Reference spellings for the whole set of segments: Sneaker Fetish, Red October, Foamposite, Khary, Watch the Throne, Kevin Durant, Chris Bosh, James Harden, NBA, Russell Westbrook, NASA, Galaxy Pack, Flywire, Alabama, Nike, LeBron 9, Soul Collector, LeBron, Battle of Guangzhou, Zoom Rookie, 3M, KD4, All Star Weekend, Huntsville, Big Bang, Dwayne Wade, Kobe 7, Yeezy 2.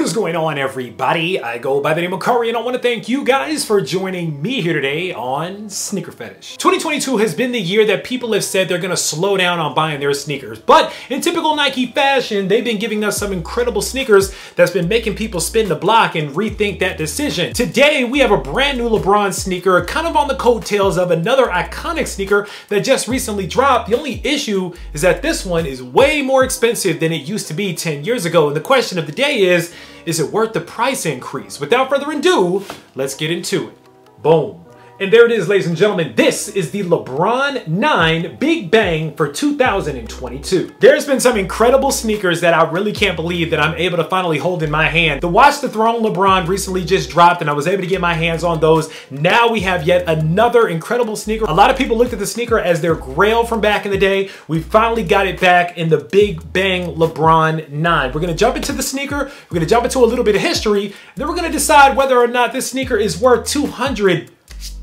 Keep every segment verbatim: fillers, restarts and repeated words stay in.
What is going on, everybody? I go by the name of Khary, and I want to thank you guys for joining me here today on Sneaker Fetish. twenty twenty-two has been the year that people have said they're going to slow down on buying their sneakers, but in typical Nike fashion, they've been giving us some incredible sneakers that's been making people spin the block and rethink that decision. Today, we have a brand new LeBron sneaker, kind of on the coattails of another iconic sneaker that just recently dropped. The only issue is that this one is way more expensive than it used to be ten years ago, and the question of the day is, is it worth the price increase? Without further ado, let's get into it. Boom. And there it is, ladies and gentlemen. This is the LeBron nine Big Bang for two thousand twenty-two. There's been some incredible sneakers that I really can't believe that I'm able to finally hold in my hand. The Watch the Throne LeBron recently just dropped, and I was able to get my hands on those. Now we have yet another incredible sneaker. A lot of people looked at the sneaker as their grail from back in the day. We finally got it back in the Big Bang LeBron nine. We're gonna jump into the sneaker. We're gonna jump into a little bit of history. And then we're gonna decide whether or not this sneaker is worth two hundred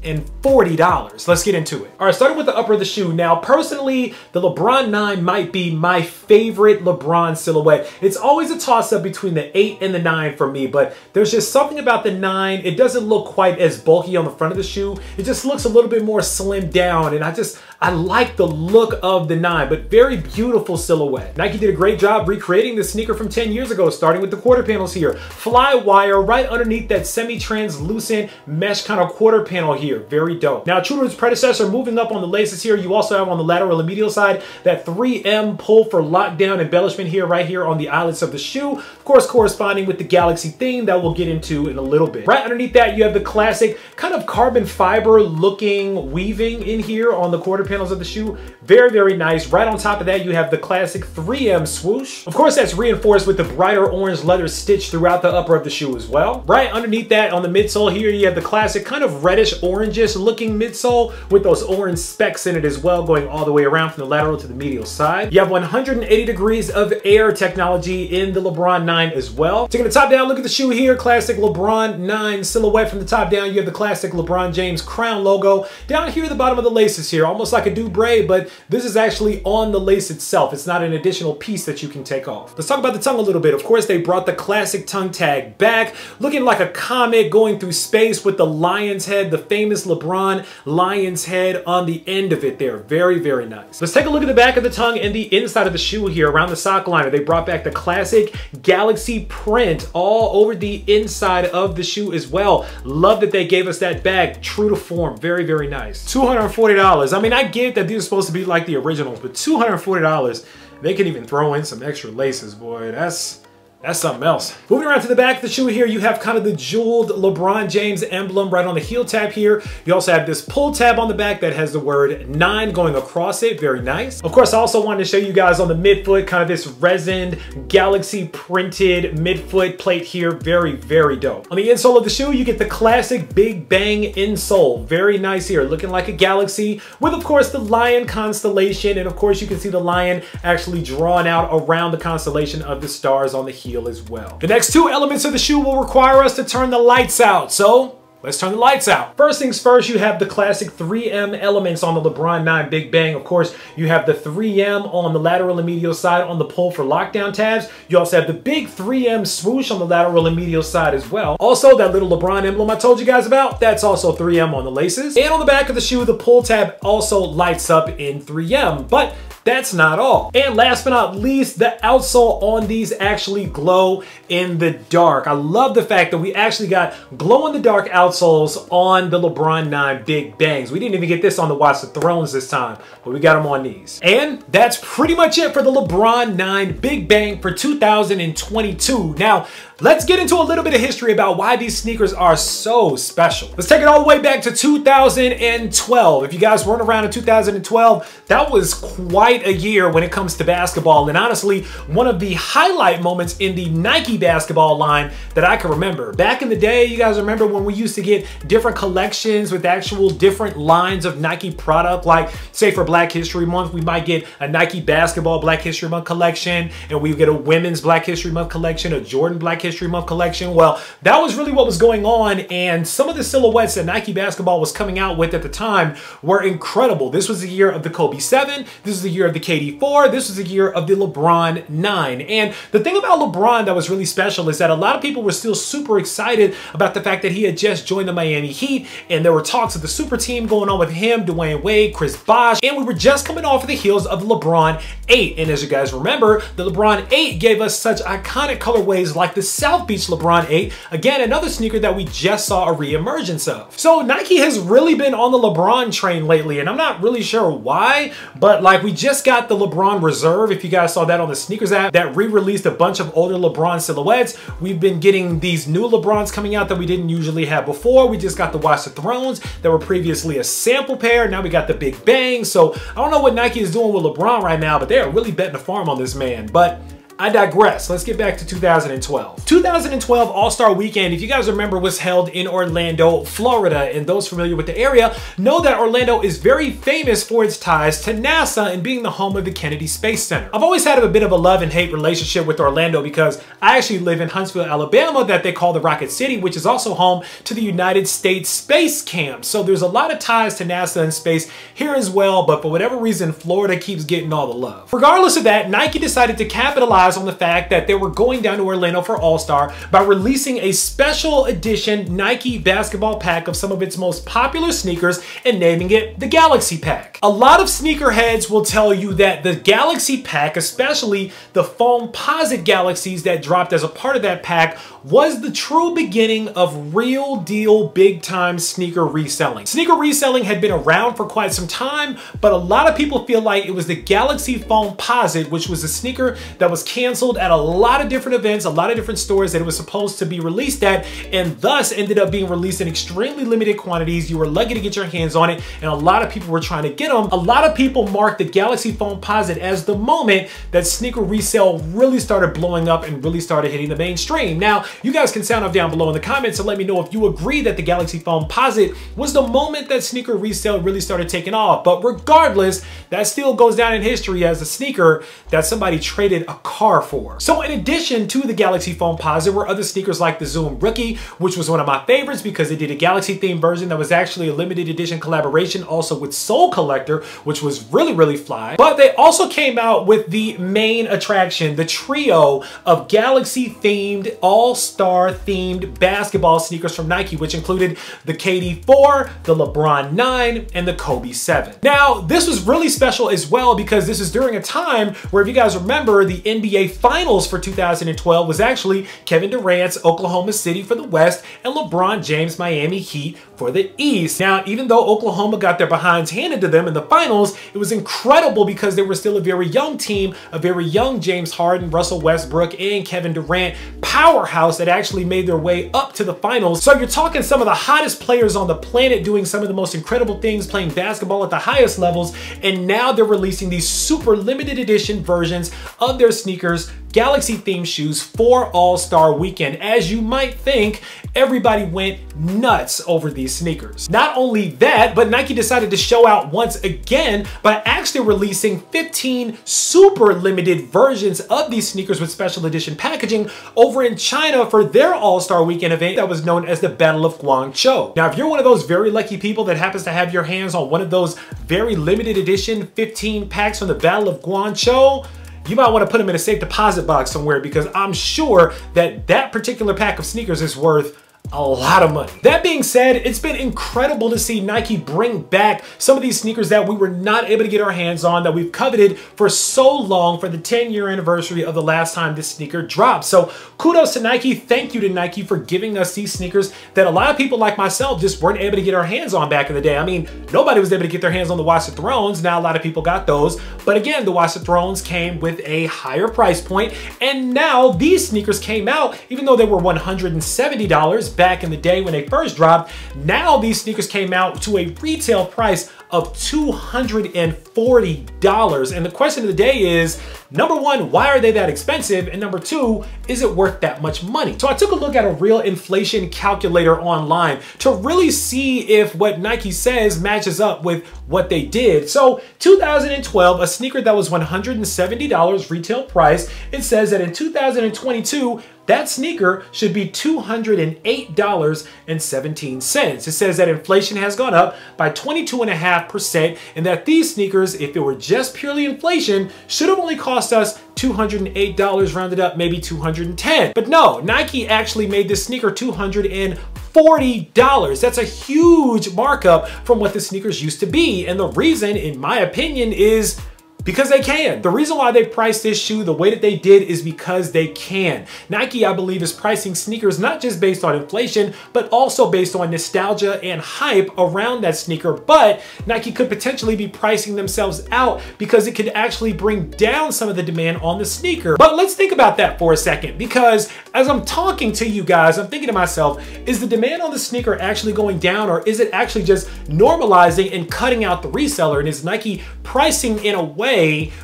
and forty dollars. Let's get into it. All right, starting with the upper of the shoe. Now, personally, the LeBron nine might be my favorite LeBron silhouette. It's always a toss-up between the eight and the nine for me, but there's just something about the nine. It doesn't look quite as bulky on the front of the shoe. It just looks a little bit more slimmed down, and I just, I like the look of the nine, but very beautiful silhouette. Nike did a great job recreating the sneaker from ten years ago, starting with the quarter panels here. Flywire right underneath that semi-translucent mesh kind of quarter panel here. Very dope. Now, true to its predecessor, moving up on the laces here, you also have on the lateral and medial side that three M pull for lockdown embellishment here, right here on the eyelets of the shoe. Of course, corresponding with the Galaxy theme that we'll get into in a little bit. Right underneath that, you have the classic kind of carbon fiber looking weaving in here on the quarter panels of the shoe. Very, very nice. Right on top of that, you have the classic three M swoosh. Of course, that's reinforced with the brighter orange leather stitch throughout the upper of the shoe as well. Right underneath that, on the midsole here, you have the classic kind of reddish orangish looking midsole with those orange specks in it as well, going all the way around from the lateral to the medial side. You have one hundred eighty degrees of air technology in the LeBron nine as well. Taking the top down look at the shoe here, classic LeBron nine silhouette from the top down. You have the classic LeBron James crown logo down here at the bottom of the laces here, almost like a doublet, but this is actually on the lace itself. It's not an additional piece that you can take off. Let's talk about the tongue a little bit. Of course, they brought the classic tongue tag back, looking like a comet going through space with the lion's head, the famous LeBron lion's head on the end of it there. Very, very nice. Let's take a look at the back of the tongue and the inside of the shoe here around the sock liner. They brought back the classic Galaxy print all over the inside of the shoe as well. Love that they gave us that back. True to form. Very, very nice. two hundred forty dollars. I mean, I get that these are supposed to be like the originals, but two hundred forty dollars, they can even throw in some extra laces, boy. That's... That's something else. Moving around to the back of the shoe here, you have kind of the jeweled LeBron James emblem right on the heel tab here. You also have this pull tab on the back that has the word nine going across it. Very nice. Of course, I also wanted to show you guys on the midfoot, kind of this resined Galaxy printed midfoot plate here. Very, very dope. On the insole of the shoe, you get the classic Big Bang insole. Very nice here, looking like a galaxy with, of course, the lion constellation. And of course, you can see the lion actually drawn out around the constellation of the stars on the heel as well. The next two elements of the shoe will require us to turn the lights out, so let's turn the lights out. First things first, you have the classic three M elements on the LeBron nine Big Bang. Of course, you have the three M on the lateral and medial side on the pull for lockdown tabs. You also have the big three M swoosh on the lateral and medial side as well. Also, that little LeBron emblem I told you guys about, that's also three M on the laces. And on the back of the shoe, the pull tab also lights up in three M, but that's not all. And last but not least, the outsole on these actually glow in the dark. I love the fact that we actually got glow-in-the-dark outsoles on the LeBron nine Big Bangs. We didn't even get this on the Watch the Thrones this time, but we got them on these. And that's pretty much it for the LeBron nine Big Bang for two thousand twenty-two. Now, let's get into a little bit of history about why these sneakers are so special. Let's take it all the way back to two thousand twelve. If you guys weren't around in two thousand twelve, that was quite a year when it comes to basketball, and honestly one of the highlight moments in the Nike basketball line that I can remember. Back in the day, you guys remember when we used to get different collections with actual different lines of Nike product, like say for Black History Month we might get a Nike basketball Black History Month collection, and we get a women's Black History Month collection, a Jordan Black History Month collection. Well, that was really what was going on, and some of the silhouettes that Nike basketball was coming out with at the time were incredible. This was the year of the Kobe seven, this is the year year of the K D four. This was the year of the LeBron nine. And the thing about LeBron that was really special is that a lot of people were still super excited about the fact that he had just joined the Miami Heat, and there were talks of the super team going on with him, Dwayne Wade, Chris Bosh, and we were just coming off of the heels of LeBron eight. And as you guys remember, the LeBron eight gave us such iconic colorways like the South Beach LeBron eight. Again, another sneaker that we just saw a reemergence of. So Nike has really been on the LeBron train lately, and I'm not really sure why, but like we just got the LeBron Reserve, if you guys saw that on the sneakers app, that re-released a bunch of older LeBron silhouettes. We've been getting these new LeBrons coming out that we didn't usually have before. We just got the Watch the Thrones that were previously a sample pair. Now we got the Big Bang. So I don't know what Nike is doing with LeBron right now, but they are really betting the farm on this man. But I digress. Let's get back to two thousand twelve. two thousand twelve All Star Weekend, if you guys remember, was held in Orlando, Florida. And those familiar with the area know that Orlando is very famous for its ties to NASA and being the home of the Kennedy Space Center. I've always had a bit of a love and hate relationship with Orlando because I actually live in Huntsville, Alabama, that they call the Rocket City, which is also home to the United States Space Camp. So there's a lot of ties to NASA and space here as well. But for whatever reason, Florida keeps getting all the love. Regardless of that, Nike decided to capitalize on the fact that they were going down to Orlando for All-Star by releasing a special edition Nike basketball pack of some of its most popular sneakers and naming it the Galaxy Pack. A lot of sneakerheads will tell you that the Galaxy Pack, especially the Foamposite Galaxies that dropped as a part of that pack, was the true beginning of real deal big time sneaker reselling. Sneaker reselling had been around for quite some time, but a lot of people feel like it was the Galaxy Foamposite, which was a sneaker that was canceled at a lot of different events, a lot of different stores that it was supposed to be released at, and thus ended up being released in extremely limited quantities. You were lucky to get your hands on it, and a lot of people were trying to get them. A lot of people marked the Galaxy Foamposite as the moment that sneaker resale really started blowing up and really started hitting the mainstream. Now, you guys can sound off down below in the comments and let me know if you agree that the Galaxy Foamposite was the moment that sneaker resale really started taking off. But regardless, that still goes down in history as a sneaker that somebody traded a car for. So in addition to the Galaxy Foamposite were other sneakers like the Zoom Rookie, which was one of my favorites because they did a Galaxy themed version that was actually a limited edition collaboration also with Soul Collector, which was really, really fly. But they also came out with the main attraction, the trio of Galaxy themed, All-Star themed basketball sneakers from Nike, which included the K D four, the LeBron nine, and the Kobe seven. Now, this was really special as well because this is during a time where, if you guys remember, the N B A Finals for two thousand twelve was actually Kevin Durant's Oklahoma City for the West and LeBron James' Miami Heat for the East. Now, even though Oklahoma got their behinds handed to them in the finals, it was incredible because they were still a very young team, a very young James Harden, Russell Westbrook, and Kevin Durant powerhouse that actually made their way up to the finals. So you're talking some of the hottest players on the planet doing some of the most incredible things, playing basketball at the highest levels, and now they're releasing these super limited edition versions of their sneakers, Galaxy themed shoes for All-Star Weekend. As you might think, everybody went nuts over these sneakers. Not only that, but Nike decided to show out once again by actually releasing fifteen super limited versions of these sneakers with special edition packaging over in China for their All-Star Weekend event that was known as the Battle of Guangzhou. Now, if you're one of those very lucky people that happens to have your hands on one of those very limited edition fifteen packs from the Battle of Guangzhou, you might want to put them in a safe deposit box somewhere because I'm sure that that particular pack of sneakers is worth a lot of money. That being said, it's been incredible to see Nike bring back some of these sneakers that we were not able to get our hands on, that we've coveted for so long for the ten year anniversary of the last time this sneaker dropped. So kudos to Nike. Thank you to Nike for giving us these sneakers that a lot of people like myself just weren't able to get our hands on back in the day. I mean, nobody was able to get their hands on the Watch the Thrones. Now a lot of people got those. But again, the Watch the Thrones came with a higher price point. And now these sneakers came out, even though they were one hundred seventy dollars, back in the day when they first dropped. Now these sneakers came out to a retail price of two hundred forty dollars. And the question of the day is, number one, why are they that expensive? And number two, isn't worth that much money. So I took a look at a real inflation calculator online to really see if what Nike says matches up with what they did. So two thousand twelve, a sneaker that was one hundred seventy dollars retail price, it says that in two thousand twenty-two, that sneaker should be two hundred eight dollars and seventeen cents. It says that inflation has gone up by twenty-two point five percent and that these sneakers, if it were just purely inflation, should have only cost us two hundred eight dollars rounded up, maybe two hundred ten. But no, Nike actually made this sneaker two hundred forty dollars. That's a huge markup from what the sneakers used to be. And the reason, in my opinion, is because they can. The reason why they priced this shoe the way that they did is because they can. Nike, I believe, is pricing sneakers not just based on inflation, but also based on nostalgia and hype around that sneaker. But Nike could potentially be pricing themselves out because it could actually bring down some of the demand on the sneaker. But let's think about that for a second, because as I'm talking to you guys, I'm thinking to myself, is the demand on the sneaker actually going down, or is it actually just normalizing and cutting out the reseller? And is Nike pricing in a way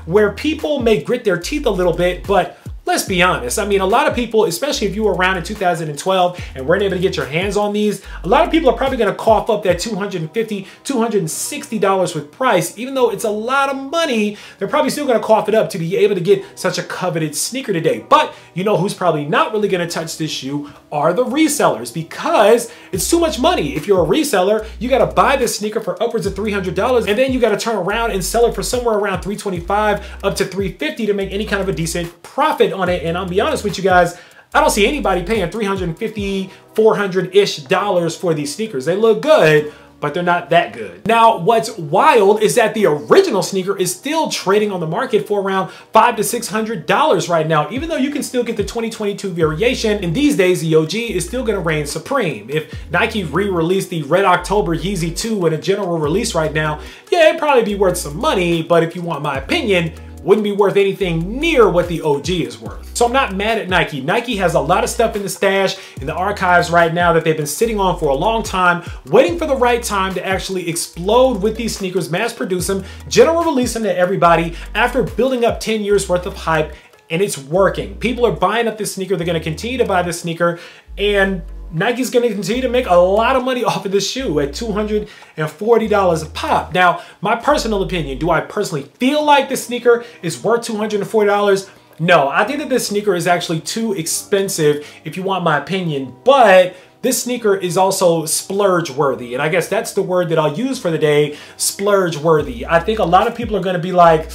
where people may grit their teeth a little bit, but let's be honest. I mean, a lot of people, especially if you were around in two thousand twelve and weren't able to get your hands on these, a lot of people are probably gonna cough up that two hundred fifty, two hundred sixty dollars with price. Even though it's a lot of money, they're probably still gonna cough it up to be able to get such a coveted sneaker today. But you know who's probably not really gonna touch this shoe are the resellers, because it's too much money. If you're a reseller, you gotta buy this sneaker for upwards of three hundred dollars, and then you gotta turn around and sell it for somewhere around three twenty-five up to three fifty to make any kind of a decent profit on it. And I'll be honest with you guys, I don't see anybody paying three hundred fifty, four hundred-ish dollars for these sneakers. They look good, but they're not that good. Now, what's wild is that the original sneaker is still trading on the market for around five to six hundred dollars right now, even though you can still get the twenty twenty-two variation. And these days, the O G is still gonna reign supreme. If Nike re-released the Red October Yeezy two in a general release right now, yeah, it'd probably be worth some money, but if you want my opinion, wouldn't be worth anything near what the O G is worth. So I'm not mad at Nike. Nike has a lot of stuff in the stash, in the archives right now, that they've been sitting on for a long time, waiting for the right time to actually explode with these sneakers, mass produce them, general release them to everybody after building up ten years worth of hype, and it's working. People are buying up this sneaker. They're gonna continue to buy this sneaker, and Nike's gonna continue to make a lot of money off of this shoe at two hundred forty dollars a pop. Now, my personal opinion, do I personally feel like this sneaker is worth two hundred forty dollars? No, I think that this sneaker is actually too expensive if you want my opinion, but this sneaker is also splurge worthy. And I guess that's the word that I'll use for the day, splurge worthy. I think a lot of people are gonna be like,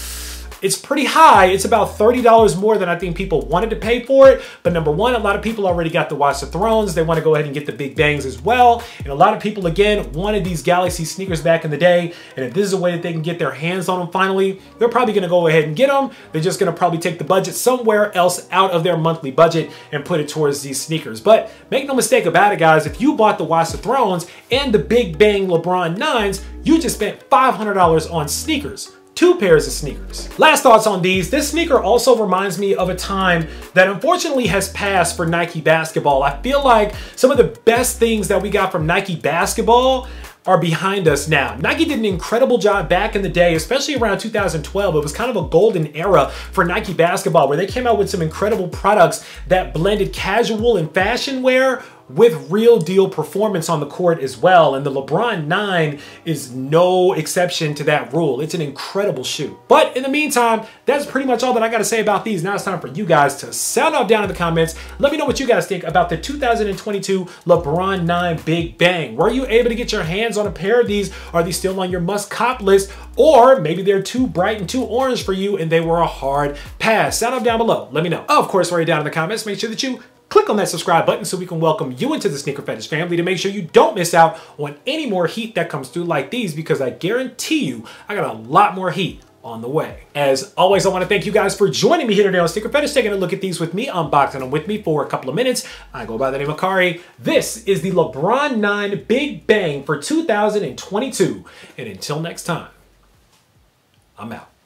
it's pretty high. It's about thirty dollars more than I think people wanted to pay for it. But number one, a lot of people already got the Watch the Thrones. They want to go ahead and get the Big Bangs as well. And a lot of people, again, wanted these Galaxy sneakers back in the day. And if this is a way that they can get their hands on them finally, they're probably going to go ahead and get them. They're just going to probably take the budget somewhere else out of their monthly budget and put it towards these sneakers. But make no mistake about it, guys. If you bought the Watch the Thrones and the Big Bang LeBron nines, you just spent five hundred dollars on sneakers. Two pairs of sneakers. Last thoughts on these. This sneaker also reminds me of a time that unfortunately has passed for Nike basketball. I feel like some of the best things that we got from Nike basketball are behind us now. Nike did an incredible job back in the day, especially around two thousand twelve. It was kind of a golden era for Nike basketball, where they came out with some incredible products that blended casual and fashion wear with real deal performance on the court as well. And the LeBron nine is no exception to that rule. It's an incredible shoe. But in the meantime, that's pretty much all that I gotta say about these. Now it's time for you guys to sound off down in the comments. Let me know what you guys think about the two thousand twenty-two LeBron nine Big Bang. Were you able to get your hands on a pair of these? Are these still on your must cop list? Or maybe they're too bright and too orange for you and they were a hard pass. Sound off down below, let me know. Of course, right down in the comments, make sure that you click on that subscribe button so we can welcome you into the Sneaker Fetish family, to make sure you don't miss out on any more heat that comes through like these, because I guarantee you, I got a lot more heat on the way. As always, I want to thank you guys for joining me here today on Sneaker Fetish, taking a look at these with me, unboxing them with me for a couple of minutes. I go by the name of Khary. This is the LeBron nine Big Bang for two thousand twenty-two. And until next time, I'm out.